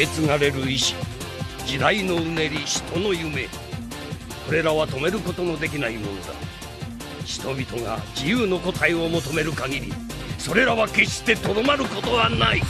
受け継がれる意志、時代のうねり、人の夢、これらは止めることのできないものだ。人々が自由の答えを求める限り、それらは決してとどまることはない。